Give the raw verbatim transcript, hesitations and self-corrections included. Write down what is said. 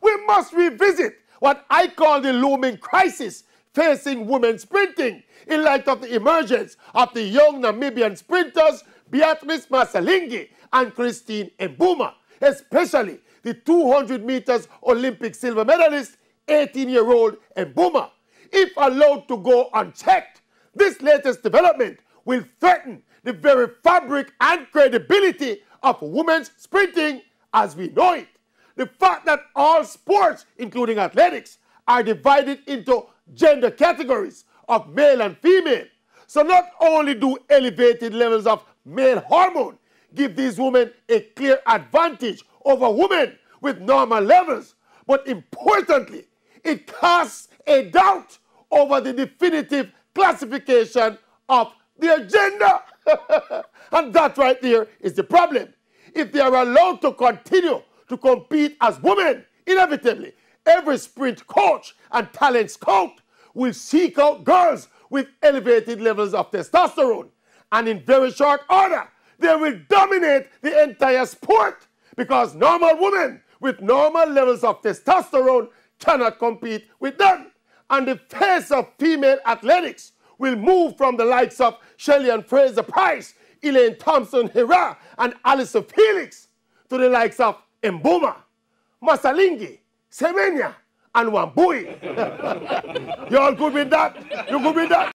We must revisit what I call the looming crisis facing women sprinting in light of the emergence of the young Namibian sprinters Beatrice Masalingi and Christine Mbuma, especially the two hundred meters Olympic silver medalist, eighteen-year-old Mbuma. If allowed to go unchecked, this latest development will threaten the very fabric and credibility of women's sprinting as we know it. The fact that all sports, including athletics, are divided into gender categories of male and female. So not only do elevated levels of male hormone give these women a clear advantage over women with normal levels, but importantly, it casts a doubt over the definitive classification of their gender. And that right there is the problem. If they are allowed to continue to compete as women, inevitably, every sprint coach and talent scout will seek out girls with elevated levels of testosterone. And in very short order, they will dominate the entire sport because normal women with normal levels of testosterone cannot compete with them. And the face of female athletics will move from the likes of Shelly-Ann Fraser Price, Elaine Thompson-Herah, and Elaine Felix to the likes of Mbuma, Masalingi, Semenya, and Wambui. You all good with that? You good with that?